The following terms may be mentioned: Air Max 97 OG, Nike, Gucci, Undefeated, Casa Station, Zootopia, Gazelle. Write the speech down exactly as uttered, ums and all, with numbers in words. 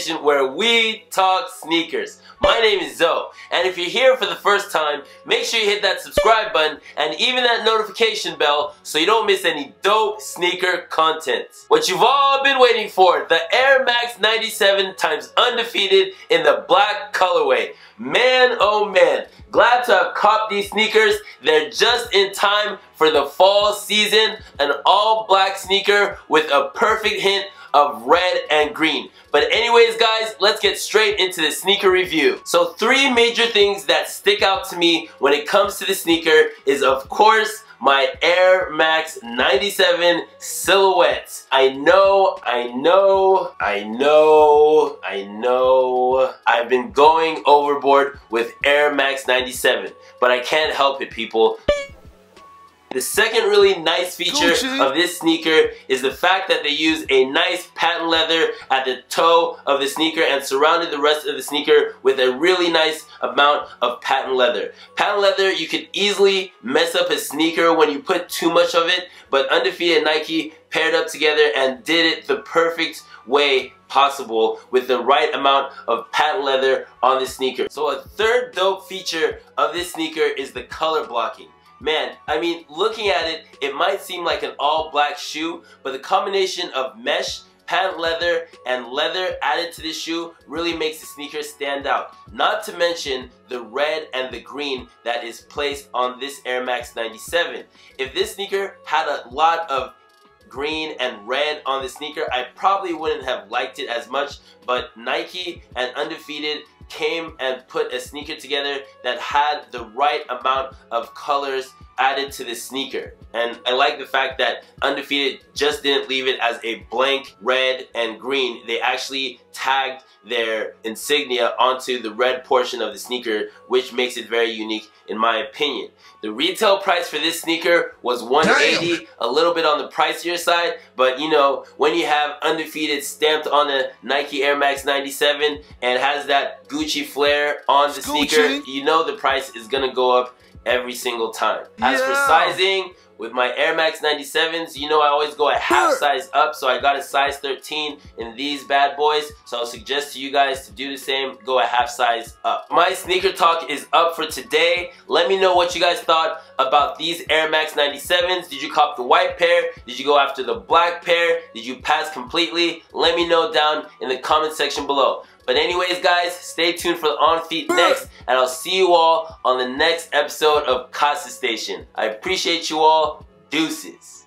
Station, where we talk sneakers. My name is Zoe, and if you're here for the first time, make sure you hit that subscribe button and even that notification bell so you don't miss any dope sneaker content. What you've all been waiting for, the Air Max ninety-seven times Undefeated in the black colorway. Man, oh man, glad to have copped these sneakers. They're just in time for the fall season, an all-black sneaker with a perfect hint of red and green. But anyways guys, let's get straight into the sneaker review. So three major things that stick out to me when it comes to the sneaker is, of course, my Air Max ninety-seven silhouette. I know, I know, I know, I know, I've been going overboard with Air Max ninety-seven, but I can't help it, people. The second really nice feature Gucci. of this sneaker is the fact that they use a nice patent leather at the toe of the sneaker and surrounded the rest of the sneaker with a really nice amount of patent leather. Patent leather, you could easily mess up a sneaker when you put too much of it, but Undefeated and Nike paired up together and did it the perfect way possible with the right amount of patent leather on the sneaker. So a third dope feature of this sneaker is the color blocking. Man, I mean, looking at it, it might seem like an all-black shoe, but the combination of mesh, patent leather, and leather added to this shoe really makes the sneaker stand out. Not to mention the red and the green that is placed on this Air Max ninety-seven. If this sneaker had a lot of green and red on the sneaker, I probably wouldn't have liked it as much, but Nike and Undefeated came and put a sneaker together that had the right amount of colors added to the sneaker. And I like the fact that Undefeated just didn't leave it as a blank red and green. They actually tagged their insignia onto the red portion of the sneaker, which makes it very unique in my opinion. The retail price for this sneaker was one hundred eighty dollars, damn, a little bit on the pricier side, but you know, when you have Undefeated stamped on a Nike Air Max ninety-seven and has that Gucci flair on the Gucci. sneaker, you know the price is gonna go up every single time. As yeah. for sizing, with my Air Max ninety-sevens, you know I always go a half size up, so I got a size thirteen in these bad boys, so I'll suggest to you guys to do the same, go a half size up. My sneaker talk is up for today. Let me know what you guys thought about these Air Max ninety-sevens. Did you cop the white pair? Did you go after the black pair? Did you pass completely? Let me know down in the comment section below. But anyways guys, stay tuned for the On Feet next, and I'll see you all on the next episode of Casa Station. I appreciate you all. Deuces.